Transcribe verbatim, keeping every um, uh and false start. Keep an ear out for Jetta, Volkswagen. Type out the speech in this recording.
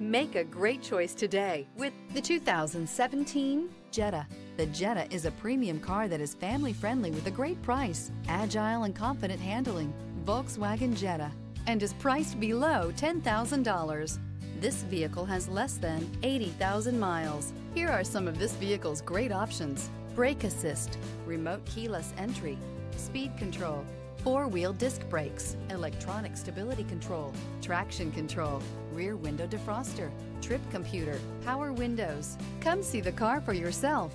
Make a great choice today with the two thousand seventeen Jetta. The Jetta is a premium car that is family-friendly with a great price, agile and confident handling. Volkswagen Jetta, and is priced below ten thousand dollars. This vehicle has less than eighty thousand miles. Here are some of this vehicle's great options: brake assist, remote keyless entry, speed control, four-wheel disc brakes, electronic stability control, traction control, rear window defroster, trip computer, power windows. Come see the car for yourself.